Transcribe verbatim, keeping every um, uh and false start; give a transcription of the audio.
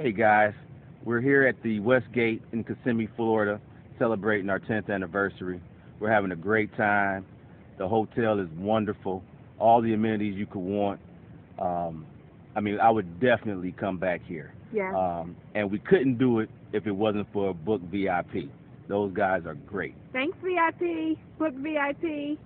Hey guys, we're here at the Westgate in Kissimmee, Florida, celebrating our tenth anniversary. We're having a great time. The hotel is wonderful. All the amenities you could want. Um, I mean, I would definitely come back here. Yeah. Um, and we couldn't do it if it wasn't for Book V I P. Those guys are great. Thanks, V I P. Book V I P.